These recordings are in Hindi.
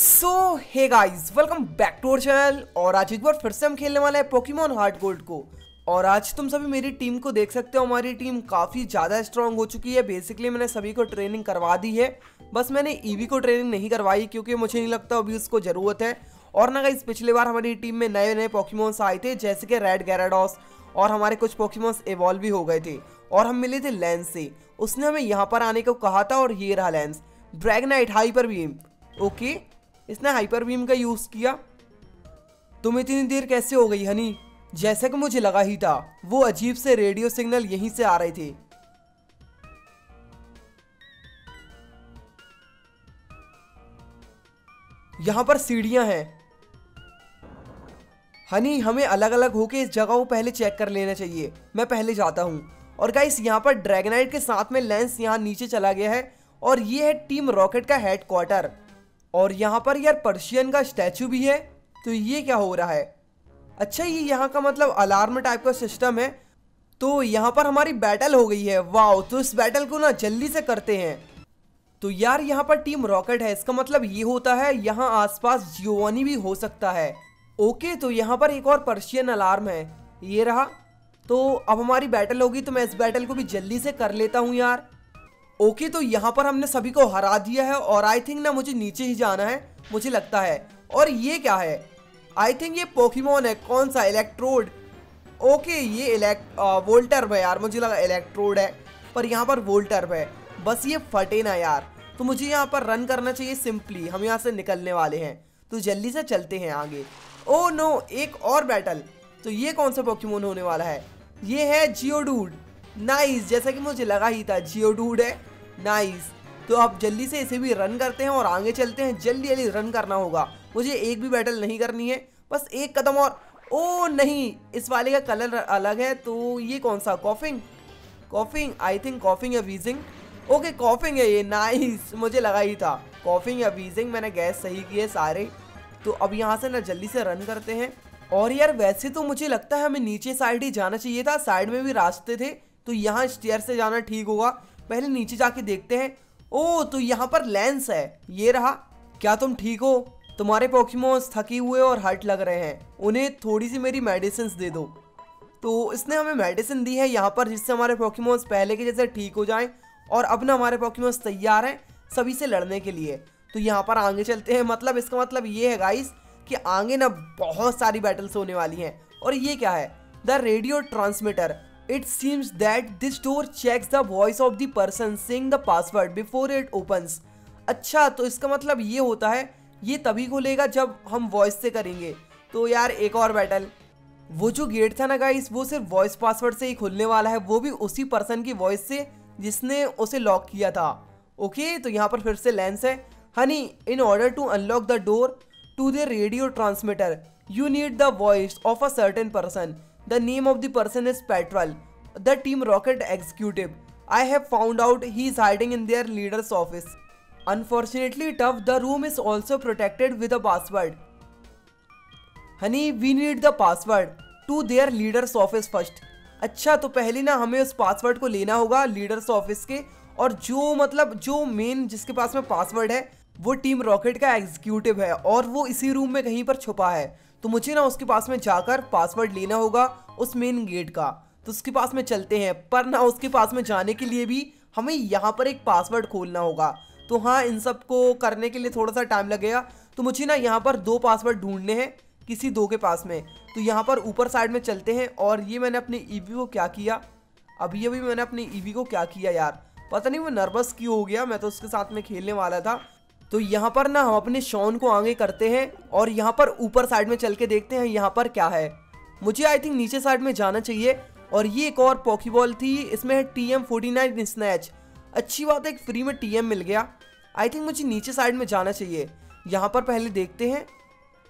So hey guys welcome back to our channel. और आज एक बार फिर से हम खेलने वाले हैं पोकेमॉन हार्ट गोल्ड को। और आज तुम सभी मेरी टीम को देख सकते हो, हमारी टीम काफ़ी ज़्यादा स्ट्रांग हो चुकी है। बेसिकली मैंने सभी को ट्रेनिंग करवा दी है, बस मैंने ईवी को ट्रेनिंग नहीं करवाई क्योंकि मुझे नहीं लगता अभी उसको ज़रूरत है। और ना गाइस पिछली बार हमारी टीम में नए नए पोकेमॉन्स आए थे जैसे कि रेड गैराडॉस, और हमारे कुछ पोकेमॉन्स इवॉल्व भी हो गए थे। और हम मिले थे लैंस से, उसने हमें यहाँ पर आने को कहा था। और ये रहा Lance. Dragonite hyper beam, okay इसने हाइपर बीम का यूज़ किया। तुम इतनी देर कैसे हो गई हनी? जैसे कि मुझे लगा ही था, वो अजीब से रेडियो सिग्नल यहीं से आ रहे थे। यहाँ पर सीढ़ियाँ हैं हनी, हमें अलग अलग होके इस जगह को पहले चेक कर लेना चाहिए। मैं पहले जाता हूँ। और गाइस यहाँ पर ड्रैगनाइट के साथ में लैंस यहाँ नीचे चला गया है। और ये है टीम रॉकेट का हेड क्वार्टर। और यहाँ पर यार पर्शियन का स्टैचू भी है। तो ये क्या हो रहा है? अच्छा ये यहाँ का मतलब अलार्म टाइप का सिस्टम है। तो यहाँ पर हमारी बैटल हो गई है। वाओ, तो इस बैटल को ना जल्दी से करते हैं। तो यार यहाँ पर टीम रॉकेट है, इसका मतलब ये होता है यहाँ आसपास जियोवानी भी हो सकता है। ओके तो यहाँ पर एक और पर्शियन अलार्म है, ये रहा। तो अब हमारी बैटल होगी, तो मैं इस बैटल को भी जल्दी से कर लेता हूँ यार। ओके तो यहाँ पर हमने सभी को हरा दिया है। और आई थिंक ना मुझे नीचे ही जाना है, मुझे लगता है। और ये क्या है? आई थिंक ये पोकेमॉन है। कौन सा? इलेक्ट्रोड। ओके ये वोल्टर्ब है यार, मुझे लगा इलेक्ट्रोड है पर यहाँ पर वोल्टर्ब है। बस ये फटे ना यार, तो मुझे यहाँ पर रन करना चाहिए सिंपली। हम यहाँ से निकलने वाले हैं तो जल्दी से चलते हैं आगे। ओ नो, एक और बैटल। तो ये कौन सा पोकेमॉन होने वाला है? ये है जियोडूड। नाइस, जैसा कि मुझे लगा ही था जियोडूड है। नाइस, तो आप जल्दी से इसे भी रन करते हैं और आगे चलते हैं। जल्दी जल्दी रन करना होगा, मुझे एक भी बैटल नहीं करनी है, बस एक कदम और। ओ नहीं, इस वाले का कलर अलग है। तो ये कौन सा? Coughing, coughing I think, coughing या वीजिंग। ओके कॉफिंग है ये। नाइस, मुझे लगा ही था कॉफिंग या वीजिंग, मैंने गैस सही किए सारे। तो अब यहाँ से ना जल्दी से रन करते हैं। और यार वैसे तो मुझे लगता है हमें नीचे साइड ही जाना चाहिए था, साइड में भी रास्ते थे। तो यहाँ स्टेयर से जाना ठीक होगा, पहले नीचे जाके देखते हैं। ओह तो यहाँ पर लैंस है, ये रहा। क्या तुम ठीक हो? तुम्हारे पोकेमॉन्स थके हुए और हर्ट लग रहे हैं, उन्हें थोड़ी सी मेरी मेडिसिन दे दो। तो इसने हमें मेडिसिन दी है यहाँ पर, जिससे हमारे पोकेमॉन्स पहले के जैसे ठीक हो जाएं। और अब ना हमारे पोकेमॉन्स तैयार हैं सभी से लड़ने के लिए। तो यहाँ पर आगे चलते हैं। मतलब इसका मतलब ये है गाइस कि आगे ना बहुत सारी बैटल्स होने वाली हैं। और ये क्या है? The radio transmitter. It seems that this door checks the voice of the person saying the password before it opens. अच्छा तो इसका मतलब ये होता है ये तभी खुलेगा जब हम वॉइस से करेंगे। तो यार एक और बैटल। वो जो गेट था ना गाइस, वो सिर्फ वॉइस पासवर्ड से ही खुलने वाला है, वो भी उसी पर्सन की वॉइस से जिसने उसे लॉक किया था। ओके तो यहाँ पर फिर से लैंस है। Honey, in order to unlock the door to the radio transmitter you need the voice of a certain person. The name of the person is Petrel, the Team Rocket executive. I have found out he is hiding in their leader's office. Unfortunately, tough. The room is also protected with a password. Honey, we need the password to their leader's office first. अच्छा तो पहले ना हमें उस पासवर्ड को लेना होगा लीडर्स ऑफिस के। और जो मतलब जो मेन जिसके पास में पासवर्ड है वो टीम रॉकेट का एग्जीक्यूटिव है, और वो इसी रूम में कहीं पर छुपा है। तो मुझे ना उसके पास में जाकर पासवर्ड लेना होगा उस मेन गेट का। तो उसके पास में चलते हैं, पर ना उसके पास में जाने के लिए भी हमें यहाँ पर एक पासवर्ड खोलना होगा। तो हाँ, इन सब को करने के लिए थोड़ा सा टाइम लगेगा। तो मुझे ना यहाँ पर दो पासवर्ड ढूंढने हैं किसी दो के पास में। तो यहाँ पर ऊपर साइड में चलते हैं। और ये मैंने अपने ईवी को क्या किया? अभी मैंने अपने ईवी को क्या किया यार, पता नहीं वो नर्वस क्यों हो गया। मैं तो उसके साथ में खेलने वाला था। तो यहाँ पर ना हम अपने शॉन को आगे करते हैं। और यहाँ पर ऊपर साइड में चल के देखते हैं यहाँ पर क्या है। मुझे आई थिंक नीचे साइड में जाना चाहिए। और ये एक और पॉकीबॉल थी, इसमें है TM49 स्नैच। अच्छी बात है, एक फ्री में TM मिल गया। आई थिंक मुझे नीचे साइड में जाना चाहिए, यहाँ पर पहले देखते हैं।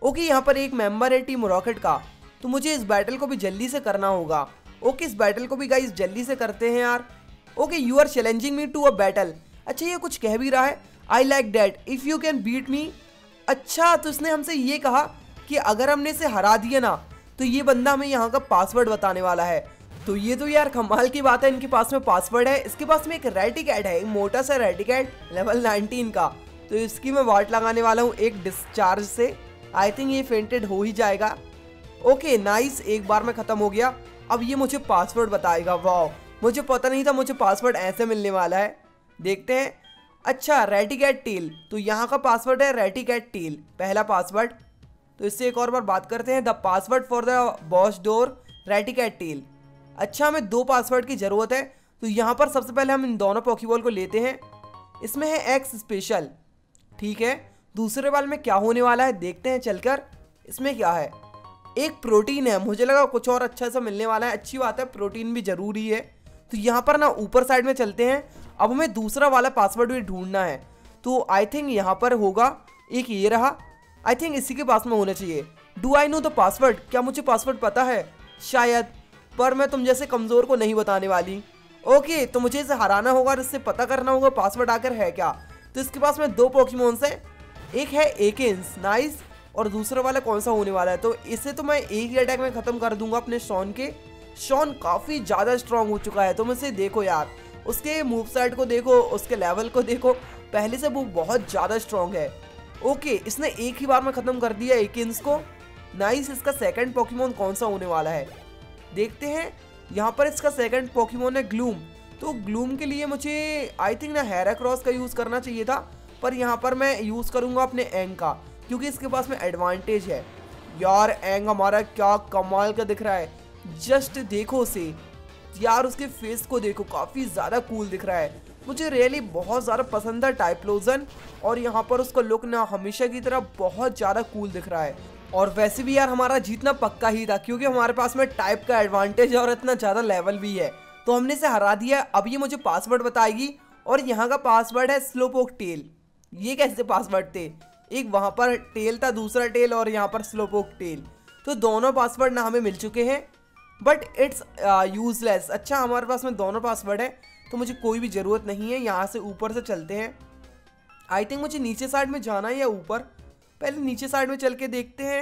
ओके यहाँ पर एक मेम्बर है टीम रॉकेट का, तो मुझे इस बैटल को भी जल्दी से करना होगा। ओके इस बैटल को भी गाइस जल्दी से करते हैं यार। Okay you are challenging me to a battle. अच्छा ये कुछ कह भी रहा है, I like that if you can beat me. अच्छा तो उसने हमसे ये कहा कि अगर हमने इसे हरा दिया ना तो ये बंदा हमें यहाँ का पासवर्ड बताने वाला है। तो ये तो यार कमाल की बात है, इनके पास में पासवर्ड है। इसके पास में एक रेटिकेट है, एक मोटा सा रेटिकेट लेवल 19 का। तो इसकी मैं वार्ट लगाने वाला हूँ एक डिस्चार्ज से। आई थिंक ये फेंटेड हो ही जाएगा। ओके नाइस, एक बार में ख़त्म हो गया। अब ये मुझे पासवर्ड बताएगा। वाह, मुझे पता नहीं था मुझे पासवर्ड ऐसे मिलने वाला है। देखते हैं। अच्छा रेटिकेट टील, तो यहाँ का पासवर्ड है रेटिकेट टील, पहला पासवर्ड। तो इससे एक और बार बात करते हैं। The password for the boss door Raticate tail. अच्छा हमें दो पासवर्ड की ज़रूरत है। तो यहाँ पर सबसे पहले हम इन दोनों पॉकीबॉल को लेते हैं। इसमें है एक्स स्पेशल, ठीक है। दूसरे बाल में क्या होने वाला है देखते हैं चलकर। इसमें क्या है, एक प्रोटीन है। मुझे लगा कुछ और अच्छा सा मिलने वाला है। अच्छी बात है, प्रोटीन भी ज़रूरी है। तो यहाँ पर ना ऊपर साइड में चलते हैं। अब हमें दूसरा वाला पासवर्ड भी ढूंढना है। तो आई थिंक यहाँ पर होगा, एक ये रहा। आई थिंक इसी के पास में होना चाहिए। Do I know the password, क्या मुझे पासवर्ड पता है? शायद, पर मैं तुम जैसे कमज़ोर को नहीं बताने वाली। ओके तो मुझे इसे हराना होगा और इससे पता करना होगा पासवर्ड आकर है क्या। तो इसके पास में दो पोकेमॉन्स हैं, एक है एकेंस, नाइस, और दूसरा वाला कौन सा होने वाला है। तो इसे तो मैं एक ही अटैक में ख़त्म कर दूंगा अपने शॉन के। शॉन काफ़ी ज़्यादा स्ट्रांग हो चुका है। तुम इसे देखो यार, उसके मूव साइड को देखो, उसके लेवल को देखो, पहले से वो बहुत ज़्यादा स्ट्रांग है। ओके इसने एक ही बार में ख़त्म कर दिया एकेंस को, नाइस। इसका सेकंड पोकेमॉन कौन सा होने वाला है देखते हैं। यहाँ पर इसका सेकंड पोकेमॉन है ग्लूम। तो ग्लूम के लिए मुझे आई थिंक ना हेराक्रॉस का यूज़ करना चाहिए था, पर यहाँ पर मैं यूज़ करूँगा अपने एंग का, क्योंकि इसके पास में एडवांटेज है। यार एंग हमारा क्या कमाल का दिख रहा है, जस्ट देखो उसे यार, उसके फेस को देखो, काफ़ी ज़्यादा कूल दिख रहा है। मुझे रियली बहुत ज़्यादा पसंद है टाइप्लोजन, और यहाँ पर उसका लुक ना हमेशा की तरह बहुत ज़्यादा कूल दिख रहा है। और वैसे भी यार हमारा जीतना पक्का ही था, क्योंकि हमारे पास में टाइप का एडवांटेज है और इतना ज़्यादा लेवल भी है। तो हमने इसे हरा दिया। अब ये मुझे पासवर्ड बताएगी, और यहाँ का पासवर्ड है स्लोपोक टेल। ये कैसे पासवर्ड थे, एक वहाँ पर टेल था, दूसरा टेल, और यहाँ पर स्लोपोक टेल। तो दोनों पासवर्ड ना हमें मिल चुके हैं, बट इट्स यूजलेस। अच्छा हमारे पास में दोनों पासवर्ड है, तो मुझे कोई भी ज़रूरत नहीं है। यहाँ से ऊपर से चलते हैं। आई थिंक मुझे नीचे साइड में जाना है या ऊपर, पहले नीचे साइड में चल के देखते हैं।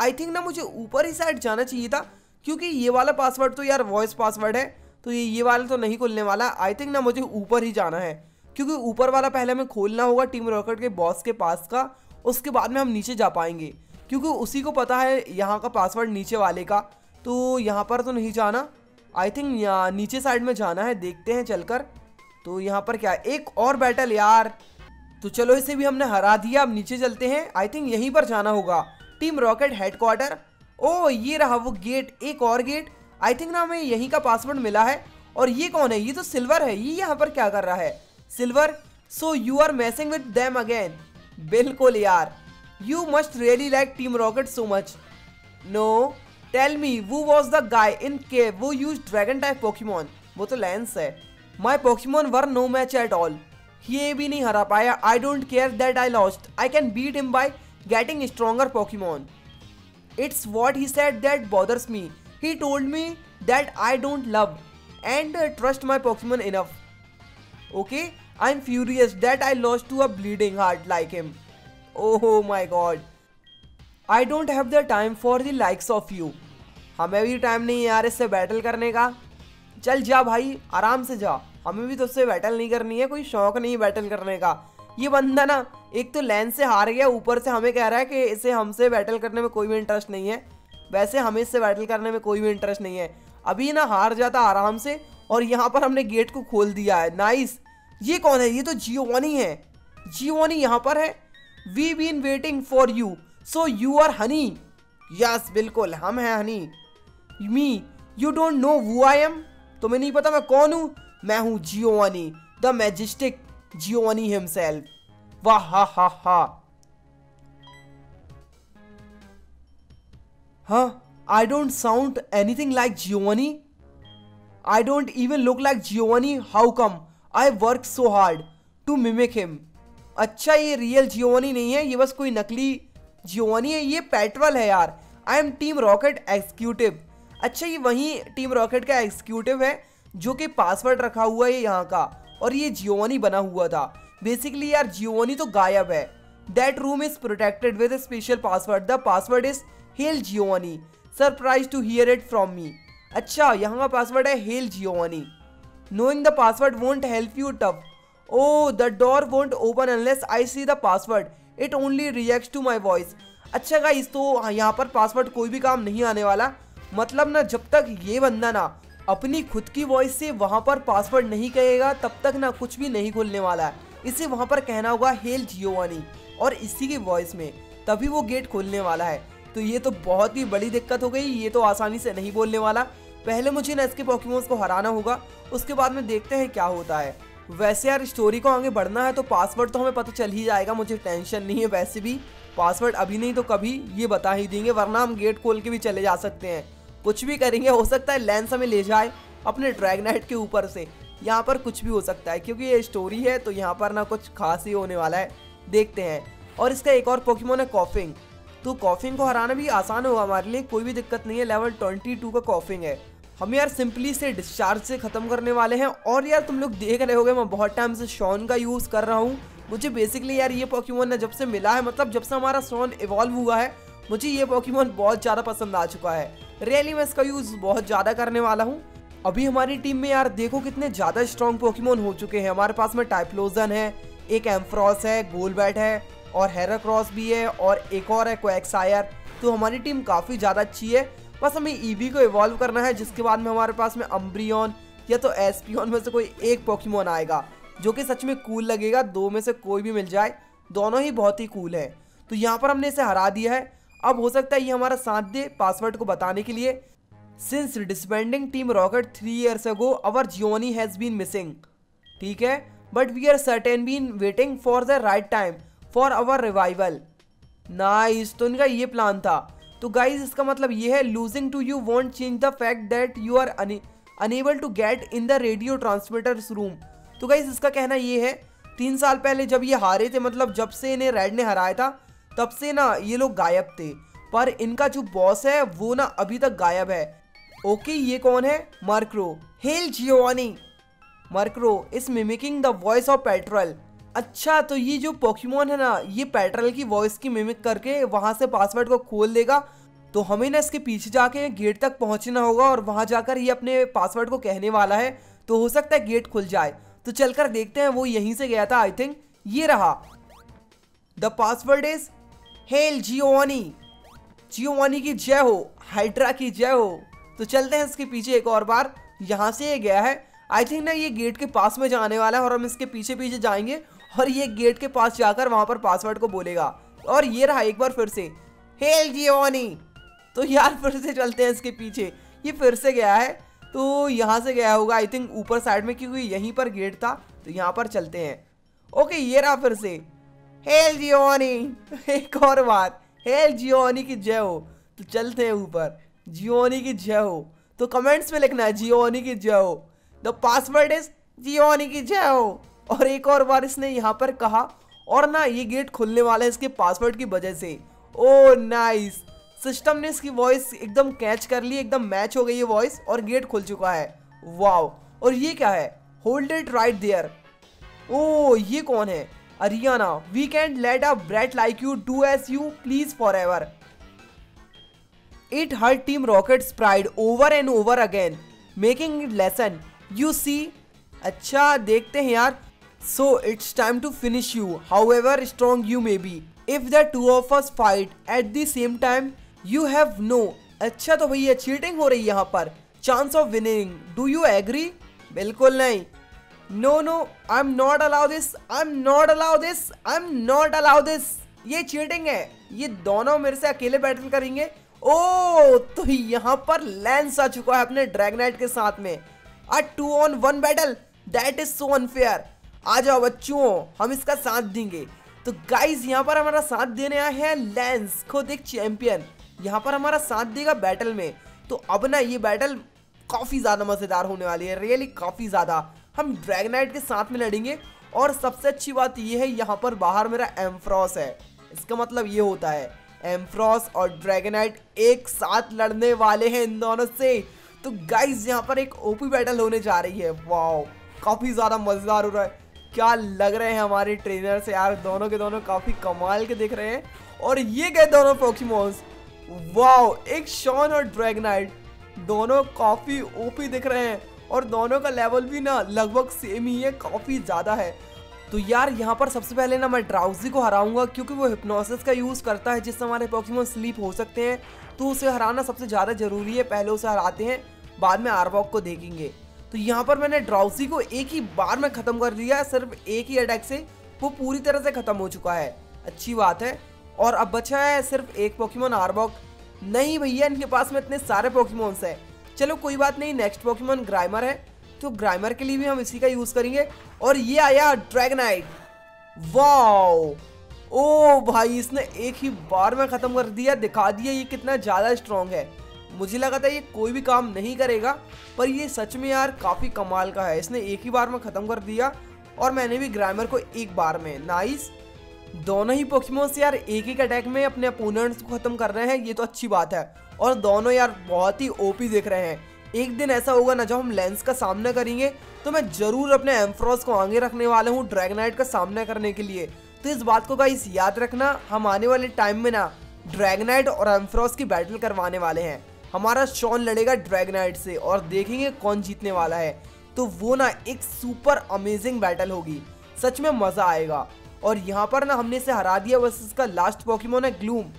आई थिंक ना मुझे ऊपर ही साइड जाना चाहिए था, क्योंकि ये वाला पासवर्ड तो यार वॉइस पासवर्ड है, तो ये वाला तो नहीं खुलने वाला। आई थिंक ना मुझे ऊपर ही जाना है, क्योंकि ऊपर वाला पहले हमें खोलना होगा टीम रॉकेट के बॉस के पास का, उसके बाद में हम नीचे जा पाएंगे, क्योंकि उसी को पता है यहाँ का पासवर्ड नीचे वाले का। तो यहाँ पर तो नहीं जाना, आई थिंक यहाँ नीचे साइड में जाना है। देखते हैं चलकर। तो यहाँ पर क्या है, एक और बैटल यार। तो चलो इसे भी हमने हरा दिया। अब नीचे चलते हैं। आई थिंक यहीं पर जाना होगा, टीम रॉकेट हेडक्वार्टर। ओह ये रहा वो गेट, एक और गेट। आई थिंक ना हमें यहीं का पासवर्ड मिला है। और ये कौन है, ये तो सिल्वर है। ये यहाँ पर क्या कर रहा है Silver? So you are messing with them again. बिल्कुल यार, you must really like team rocket so much. No Tell me who was the guy in cave who used dragon type Pokemon? वो तो Lance है। My Pokemon were no match at all. ये भी नहीं हरा पाया। I don't care that I lost. I can beat him by getting stronger Pokemon. It's what he said that bothers me. He told me that I don't love and trust my Pokemon enough. Okay, I'm furious that I lost to a bleeding heart like him. Oh my God. I don't have the time for the likes of you. हमें भी टाइम नहीं है यार इससे बैटल करने का। चल जा भाई, आराम से जा, हमें भी तो उससे बैटल नहीं करनी है, कोई शौक नहीं बैटल करने का। ये बंदा ना एक तो Lance से हार गया, ऊपर से हमें कह रहा है कि इसे हमसे बैटल करने में कोई भी इंटरेस्ट नहीं है। वैसे हमें इससे बैटल करने में कोई भी इंटरेस्ट नहीं है। अभी ना हार जाता आराम से। और यहाँ पर हमने गेट को खोल दिया है, नाइस। ये कौन है, ये तो जियोवानी है। जियोवानी यहाँ पर है। We been waiting for you so you are honey. Yes बिल्कुल, हम हैं हनी। Me you don't know who I am, तुम्हें नहीं पता मैं कौन हूँ। मैं हूँ Giovanni, the majestic Giovanni himself. वाह हा हा हा। हाँ, I don't sound anything like Giovanni. I don't even look like Giovanni. How come? I work so hard to mimic him. अच्छा ये रियल जियोवानी नहीं है, ये बस कोई नकली जियोवानी है। ये पेट्रल है यार। I am team rocket executive. अच्छा ये वही टीम रॉकेट का एग्जीक्यूटिव है जो कि पासवर्ड रखा हुआ है यहाँ का, और ये जियोवानी बना हुआ था। बेसिकली यार जियोवानी तो गायब है। That room is protected with special password. The password is hail Giovanni, surprise to hear it from me. अच्छा यहाँ का पासवर्ड है hail Giovanni. Knowing the password won't help you tough. Oh, the door won't open unless I see the password. It only reacts to my voice. अच्छा गाइस, तो यहाँ पर पासवर्ड कोई भी काम नहीं आने वाला, मतलब ना जब तक ये बंदा ना अपनी खुद की वॉइस से वहाँ पर पासवर्ड नहीं कहेगा तब तक ना कुछ भी नहीं खुलने वाला है। इसे वहाँ पर कहना होगा हेल जियोवानी और इसी की वॉइस में तभी वो गेट खोलने वाला है। तो ये तो बहुत ही बड़ी दिक्कत हो गई, ये तो आसानी से नहीं बोलने वाला। पहले मुझे ना इसके पोकेमॉन्स को हराना होगा, उसके बाद में देखते हैं क्या होता है। वैसे यार स्टोरी को आगे बढ़ना है तो पासवर्ड तो हमें पता चल ही जाएगा, मुझे टेंशन नहीं है। वैसे भी पासवर्ड अभी नहीं तो कभी ये बता ही देंगे, वरना हम गेट खोल के भी चले जा सकते हैं, कुछ भी करेंगे। हो सकता है लैंस हमें ले जाए अपने ड्रैगनाइट के ऊपर से, यहाँ पर कुछ भी हो सकता है क्योंकि ये स्टोरी है तो यहाँ पर ना कुछ खास ही होने वाला है, देखते हैं। और इसका एक और पोकेमॉन है कॉफिंग, तो कॉफिंग को हराना भी आसान होगा हमारे लिए, कोई भी दिक्कत नहीं है। लेवल 22 का कॉफिंग है, हम यार सिंपली से डिस्चार्ज से ख़त्म करने वाले हैं। और यार तुम लोग देख रहे होगे मैं बहुत टाइम से शॉन का यूज़ कर रहा हूँ। मुझे बेसिकली यार ये पोकेमॉन ना जब से मिला है, मतलब जब से हमारा शॉन इवॉल्व हुआ है, मुझे ये पोकेमॉन बहुत ज़्यादा पसंद आ चुका है। रियली मैं इसका यूज़ बहुत ज़्यादा करने वाला हूँ। अभी हमारी टीम में यार देखो कितने ज़्यादा स्ट्रॉन्ग पोकेमॉन हो चुके हैं। हमारे पास में टाइप्लोजन है, एक एम्फ्रॉस है, गोलबैट है और हेराक्रॉस भी है और एक और है क्वैक्सायर। तो हमारी टीम काफ़ी ज़्यादा अच्छी है। बस हमें ईवी को इवॉल्व करना है, जिसके बाद में हमारे पास में अम्ब्रियन या तो एस्पियन में से कोई एक पोकेमॉन आएगा जो कि सच में कूल लगेगा। दो में से कोई भी मिल जाए, दोनों ही बहुत ही कूल है। तो यहाँ पर हमने इसे हरा दिया है। अब हो सकता है ये हमारा साथ दे पासवर्ड को बताने के लिए। Since disbanding team rocket 3 years ago, our Giovanni has been missing, ठीक है, but we are certain been waiting for the right time for our revival. Nice, तो इनका ये प्लान था। तो गाइज इसका मतलब ये है losing to you want change the fact that you are unable to get in the radio transmitters room. तो गाइज इसका कहना ये है 3 साल पहले जब ये हारे थे, मतलब जब से इन्हें रेड ने हराया था तब से ना ये लोग गायब थे, पर इनका जो बॉस है वो ना अभी तक गायब है। ओके, ये कौन है? Macro. Hail Giovanni. Macro is mimicking the voice of Petrel. अच्छा, तो ये जो पोकेमॉन है ना ये पेट्रल की वॉइस की मिमिक करके वहाँ से पासवर्ड को खोल देगा। तो हमें ना इसके पीछे जाके गेट तक पहुँचना होगा और वहाँ जाकर ये अपने पासवर्ड को कहने वाला है, तो हो सकता है गेट खुल जाए। तो चलकर देखते हैं, वो यहीं से गया था आई थिंक। ये रहा, the password is hail Giovanni. Giovanni की जय हो, हाइड्रा की जय हो। तो चलते हैं इसके पीछे एक और बार। यहाँ से ये गया है आई थिंक ना, ये गेट के पास में जाने वाला है और हम इसके पीछे पीछे जाएंगे और ये गेट के पास जाकर वहाँ पर पासवर्ड को बोलेगा। और ये रहा एक बार फिर से हेल जियोवानी। तो यार फिर से चलते हैं इसके पीछे, ये फिर से गया है। तो यहाँ से गया होगा आई थिंक ऊपर साइड में, क्योंकि यहीं पर गेट था। तो यहाँ पर चलते हैं। ओके, ये रहा फिर से हेल जियोवानी। एक और बार हेल जियोवानी की जय हो। तो चलते हैं ऊपर। जियोवानी की जय हो, तो कमेंट्स में लिखना है जियोवानी की जय हो। द पासवर्ड इज जियोवानी की जय हो। और एक और बार इसने यहाँ पर कहा और ना ये गेट खुलने वाला है इसके पासवर्ड की वजह से। ओ नाइस, सिस्टम ने इसकी वॉइस एकदम कैच कर ली, एकदम मैच हो गई है वॉइस और गेट खुल चुका है। वाओ। और ये क्या है? Hold it right there. ओ, ये कौन है? Ariana. We can let a brat like you do as you please forever. It her team rockets pride over and over again making it lesson you see. अच्छा, देखते हैं यार। So it's time to finish you, however strong you may be. If the two of us fight at the same time, you have no. अच्छा तो भैया चीटिंग हो रही है यहाँ पर। Chance of winning. Do you agree? बिल्कुल नहीं। No no, I'm not allow this. I'm not allow this. I'm not allow this. ये चीटिंग है। ये दोनों मेरे से अकेले बैटल करेंगे। ओ, तो यहाँ पर लैंस आ चुका है अपने ड्रैगनाइट के साथ में। A 2-on-1 battle. That is so unfair. आ जाओ बच्चों, हम इसका साथ देंगे। तो गाइज यहाँ पर हमारा साथ देने आए हैं लैंस, खुद एक चैंपियन, यहाँ पर हमारा साथ देगा बैटल में। तो अब ना ये बैटल काफ़ी ज़्यादा मज़ेदार होने वाली है, रियली काफ़ी ज़्यादा। हम ड्रैगनाइट के साथ में लड़ेंगे और सबसे अच्छी बात ये है यहाँ पर बाहर मेरा एम्फ्रॉस है। इसका मतलब ये होता है एम्फ्रॉस और ड्रैगनाइट एक साथ लड़ने वाले हैं इन दोनों से। तो गाइज यहाँ पर एक ओपी बैटल होने जा रही है। वाओ, काफ़ी ज़्यादा मज़ेदार हो रहा है। क्या लग रहे हैं हमारे ट्रेनर से यार, दोनों के दोनों काफ़ी कमाल के दिख रहे हैं। और ये गए दोनों पोकेमॉन्स। वाओ, एक शॉन और ड्रैगनाइट, दोनों काफ़ी ओपी दिख रहे हैं और दोनों का लेवल भी ना लगभग सेम ही है, काफ़ी ज़्यादा है। तो यार यहाँ पर सबसे पहले ना मैं ड्राउजी को हराऊंगा क्योंकि वो हिप्नोसिस का यूज़ करता है जिससे हमारे पोकेमॉन स्लीप हो सकते हैं, तो उसे हराना सबसे ज़्यादा ज़रूरी है। पहले उसे हराते हैं, बाद में आरबॉक को देखेंगे। तो यहाँ पर मैंने ड्राउजी को एक ही बार में ख़त्म कर दिया, सिर्फ एक ही अटैक से वो पूरी तरह से ख़त्म हो चुका है, अच्छी बात है। और अब बचा है सिर्फ एक पोकेमॉन आरबॉक। नहीं भैया, इनके पास में इतने सारे पोकेमॉन्स हैं। चलो कोई बात नहीं, नेक्स्ट पोकेमॉन ग्राइमर है तो ग्राइमर के लिए भी हम इसी का यूज़ करेंगे। और ये आया ड्रैगनाइट। वाओ, ओ भाई, इसने एक ही बार में ख़त्म कर दिया, दिखा दिया ये कितना ज़्यादा स्ट्रॉन्ग है। मुझे लगा था ये कोई भी काम नहीं करेगा, पर ये सच में यार काफ़ी कमाल का है। इसने एक ही बार में ख़त्म कर दिया और मैंने भी ग्राइमर को एक बार में। नाइस, दोनों ही पोकेमॉन्स यार एक ही अटैक में अपने अपोनेंट्स को ख़त्म कर रहे हैं, ये तो अच्छी बात है। और दोनों यार बहुत ही ओपी दिख रहे हैं। एक दिन ऐसा होगा ना जब हम लेंस का सामना करेंगे, तो मैं ज़रूर अपने एम्फ्रॉस को आगे रखने वाला हूँ ड्रैगनाइट का सामना करने के लिए। तो इस बात को गाइस याद रखना, हम आने वाले टाइम में ना ड्रैगनाइट और एम्फ्रॉस की बैटल करवाने वाले हैं। हमारा शॉन लड़ेगा ड्रैगनाइट से और देखेंगे कौन जीतने वाला है। तो वो ना एक सुपर अमेजिंग बैटल होगी, सच में मज़ा आएगा। और यहाँ पर ना हमने इसे हरा दिया, बस इसका लास्ट पोकेमॉन है ग्लूम।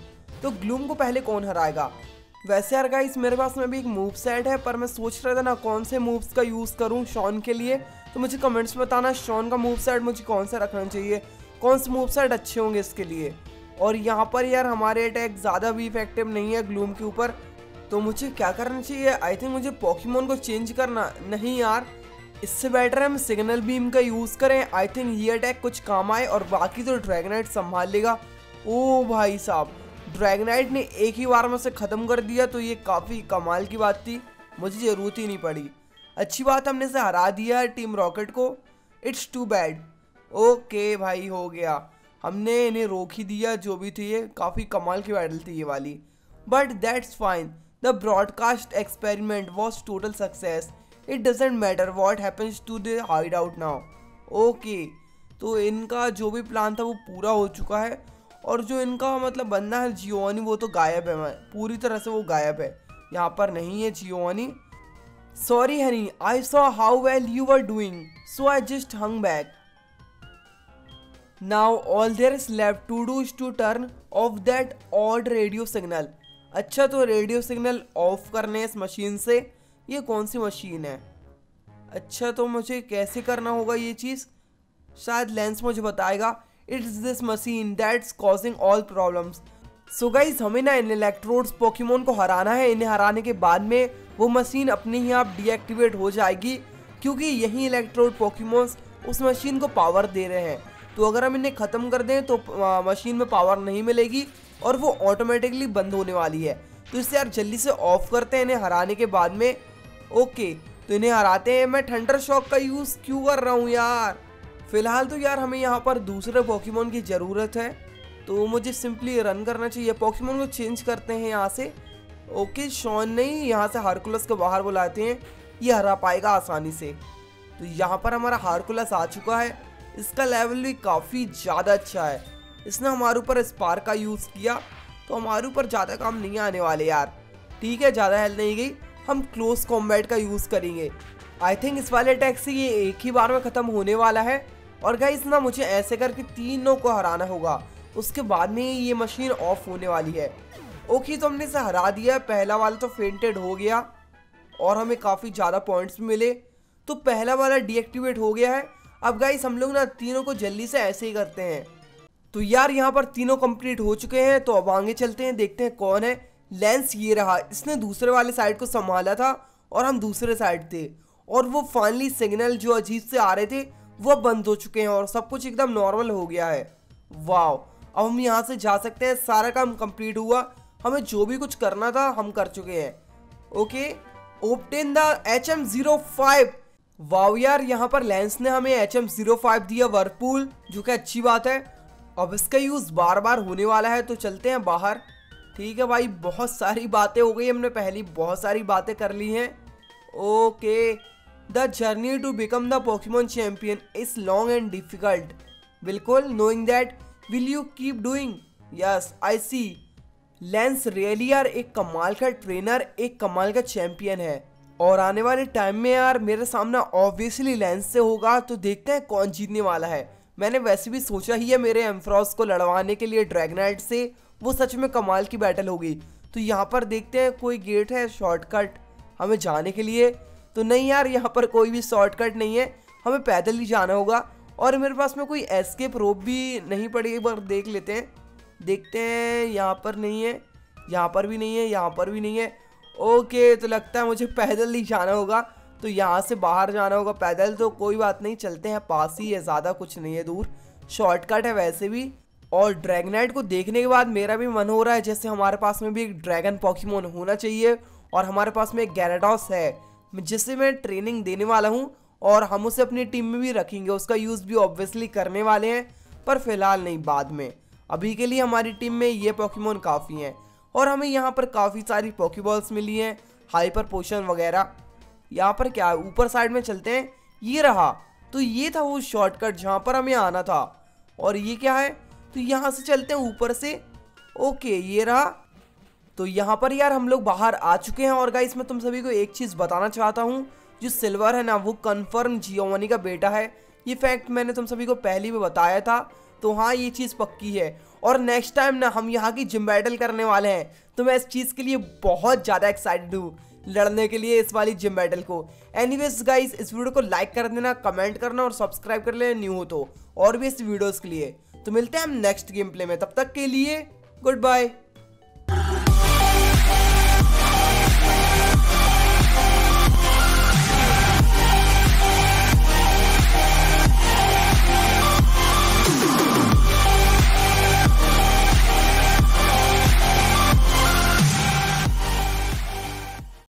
तो ग्लूम को पहले कौन हराएगा? वैसे यार गाइस मेरे पास में भी एक मूव सेट है, पर मैं सोच रहा था ना कौन से मूव्स का यूज़ करूं शॉन के लिए। तो मुझे कमेंट्स में बताना शॉन का मूव सेट मुझे कौन सा रखना चाहिए, कौन से मूव सेट अच्छे होंगे इसके लिए। और यहाँ पर यार हमारे अटैक ज़्यादा भी इफेक्टिव नहीं है ग्लूम के ऊपर, तो मुझे क्या करना चाहिए? आई थिंक मुझे पोकेमॉन को चेंज करना। नहीं यार, इससे बेटर है हम सिग्नल बीम का यूज़ करें, आई थिंक ये अटैक कुछ काम आए और बाकी तो ड्रैगनाइट संभाल लेगा। ओ भाई साहब, ड्रैगनाइट ने एक ही बार में उसे ख़त्म कर दिया, तो ये काफ़ी कमाल की बात थी, मुझे ज़रूरत ही नहीं पड़ी। अच्छी बात, हमने इसे हरा दिया है टीम रॉकेट को। It's too bad. ओके भाई, हो गया, हमने इन्हें रोक ही दिया जो भी थी। ये काफ़ी कमाल की बैटल थी ये वाली, but that's fine. The broadcast experiment was total success. It doesn't matter what happens to the hideout now. Okay, तो इनका जो भी प्लान था वो पूरा हो चुका है। और जो इनका मतलब बंदा है जियोनी, वो तो गायब है, पूरी तरह से वो गायब है, यहाँ पर नहीं है Gionee. Sorry honey, I saw how well you are doing so I just hung back. Now all there is left to do is to turn off that odd radio signal. अच्छा, तो रेडियो सिग्नल ऑफ करने इस मशीन से। ये कौन सी मशीन है? अच्छा, तो मुझे कैसे करना होगा ये चीज़? शायद लेंस मुझे बताएगा। It's this machine that's causing all problems. So guys, हमें ना इन इलेक्ट्रोड्स पोकेमोन को हराना है। इन्हें हराने के बाद में वो मशीन अपने ही आप डीएक्टिवेट हो जाएगी, क्योंकि यही इलेक्ट्रोड पोकेमोन्स उस मशीन को पावर दे रहे हैं। तो अगर हम इन्हें ख़त्म कर दें तो मशीन में पावर नहीं मिलेगी और वो ऑटोमेटिकली बंद होने वाली है। तो इससे यार जल्दी से ऑफ करते हैं इन्हें हराने के बाद में। ओके, तो इन्हें हराते हैं। मैं थंडर शॉक का यूज़ क्यों कर रहा हूँ यार? फिलहाल तो यार हमें यहाँ पर दूसरे पोकेमॉन की ज़रूरत है, तो मुझे सिंपली रन करना चाहिए। पोकेमॉन को चेंज करते हैं यहाँ से। ओके, शॉन नहीं, यहाँ से हरकुलस को बाहर बुलाते हैं, ये हरा पाएगा आसानी से। तो यहाँ पर हमारा हरकुलस आ चुका है। इसका लेवल भी काफ़ी ज़्यादा अच्छा है। इसने हमारे ऊपर स्पार्क का यूज़ किया, तो हमारे ऊपर ज़्यादा काम नहीं आने वाले यार। ठीक है, ज़्यादा हेल्थ नहीं गई, हम क्लोज कॉम्बैट का यूज़ करेंगे। आई थिंक इस वाले अटैक से ये एक ही बार में ख़त्म होने वाला है। और गाइस ना मुझे ऐसे करके तीनों को हराना होगा, उसके बाद में ये मशीन ऑफ होने वाली है। ओके, तो हमने इसे हरा दिया। पहला वाला तो फेंटेड हो गया और हमें काफ़ी ज़्यादा पॉइंट्स मिले, तो पहला वाला डीएक्टिवेट हो गया है। अब गाइस हम लोग ना तीनों को जल्दी से ऐसे ही करते हैं। तो यार यहाँ पर तीनों कंप्लीट हो चुके हैं, तो अब आगे चलते हैं, देखते हैं कौन है। लेंस ये रहा, इसने दूसरे वाले साइड को संभाला था और हम दूसरे साइड थे, और वो फाइनली सिग्नल जो अजीब से आ रहे थे वो बंद हो चुके हैं और सब कुछ एकदम नॉर्मल हो गया है। वाह, अब हम यहाँ से जा सकते हैं। सारा काम कंप्लीट हुआ, हमें जो भी कुछ करना था हम कर चुके हैं। Okay, obtain the HM05। वाह यार, यहाँ पर लेंस ने हमें HM05 दिया वर्पूल, जो कि अच्छी बात है। अब इसका यूज़ बार बार होने वाला है, तो चलते हैं बाहर। ठीक है भाई, बहुत सारी बातें हो गई, हमने पहली बहुत सारी बातें कर ली हैं। Okay, the journey to become the Pokemon champion is long and difficult. बिल्कुल, knowing that will you keep doing? Yes I see. Lance really यार एक कमाल का ट्रेनर, एक कमाल का चैम्पियन है। और आने वाले टाइम में यार मेरा सामना ऑब्वियसली लेंस से होगा, तो देखते हैं कौन जीतने वाला है। मैंने वैसे भी सोचा ही है मेरे एम्फ्रॉस को लड़वाने के लिए ड्रैगनाइट से, वो सच में कमाल की बैटल होगी। तो यहाँ पर देखते हैं कोई गेट है शॉर्टकट हमें जाने के लिए। तो नहीं यार, यहाँ पर कोई भी शॉर्टकट नहीं है, हमें पैदल ही जाना होगा। और मेरे पास में कोई एस्केप रोप भी नहीं पड़ी, एक बार देख लेते हैं। देखते हैं, यहाँ पर नहीं है, यहाँ पर भी नहीं है, यहाँ पर भी नहीं है। ओके, तो लगता है मुझे पैदल ही जाना होगा। तो यहाँ से बाहर जाना होगा पैदल। तो कोई बात नहीं, चलते हैं, पास ही है, ज़्यादा कुछ नहीं है दूर, शॉर्टकट है वैसे भी। और ड्रैगनाइट को देखने के बाद मेरा भी मन हो रहा है जैसे हमारे पास में भी एक ड्रैगन पॉकीमोन होना चाहिए। और हमारे पास में एक गैराडॉस है जिससे मैं ट्रेनिंग देने वाला हूँ, और हम उसे अपनी टीम में भी रखेंगे, उसका यूज़ भी ऑब्वियसली करने वाले हैं, पर फिलहाल नहीं, बाद में। अभी के लिए हमारी टीम में ये पॉकीमोन काफ़ी हैं। और हमें यहाँ पर काफ़ी सारी पॉकीबॉल्स मिली हैं, हाइपर पोशन वगैरह। यहाँ पर क्या है, ऊपर साइड में चलते हैं। ये रहा, तो ये था वो शॉर्टकट जहाँ पर हमें आना था। और ये क्या है, तो यहाँ से चलते हैं ऊपर से। ओके, ये रहा। तो यहाँ पर यार हम लोग बाहर आ चुके हैं। और गाइस, मैं तुम सभी को एक चीज़ बताना चाहता हूँ, जो सिल्वर है ना, वो कन्फर्म जियोवानी का बेटा है। ये फैक्ट मैंने तुम सभी को पहले भी बताया था, तो हाँ ये चीज़ पक्की है। और नेक्स्ट टाइम ना हम यहाँ की जिम बैटल करने वाले हैं, तो मैं इस चीज़ के लिए बहुत ज़्यादा एक्साइटेड हूँ लड़ने के लिए इस वाली जिम बैटल को। एनीवेज गाइस, इस वीडियो को लाइक कर देना, कमेंट करना और सब्सक्राइब कर लेना न्यू हो तो, और भी इस वीडियोज़ के लिए। तो मिलते हैं हम नेक्स्ट गेम प्ले में, तब तक के लिए गुड बाय।